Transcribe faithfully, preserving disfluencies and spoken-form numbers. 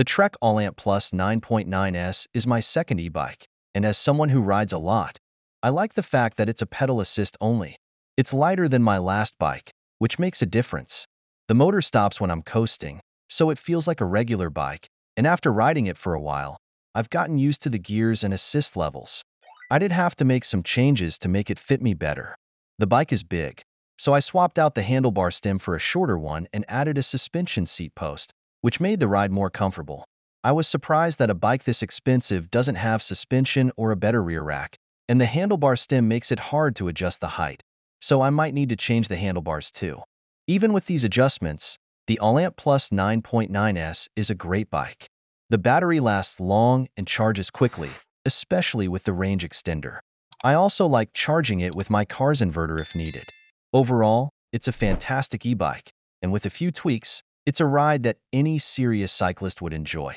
The Trek Allant+ nine point nine S is my second e-bike, and as someone who rides a lot, I like the fact that it's a pedal assist only. It's lighter than my last bike, which makes a difference. The motor stops when I'm coasting, so it feels like a regular bike, and after riding it for a while, I've gotten used to the gears and assist levels. I did have to make some changes to make it fit me better. The bike is big, so I swapped out the handlebar stem for a shorter one and added a suspension seat post, which made the ride more comfortable. I was surprised that a bike this expensive doesn't have suspension or a better rear rack, and the handlebar stem makes it hard to adjust the height, so I might need to change the handlebars too. Even with these adjustments, the Allant+ nine point nine S is a great bike. The battery lasts long and charges quickly, especially with the range extender. I also like charging it with my car's inverter if needed. Overall, it's a fantastic e-bike, and with a few tweaks, it's a ride that any serious cyclist would enjoy.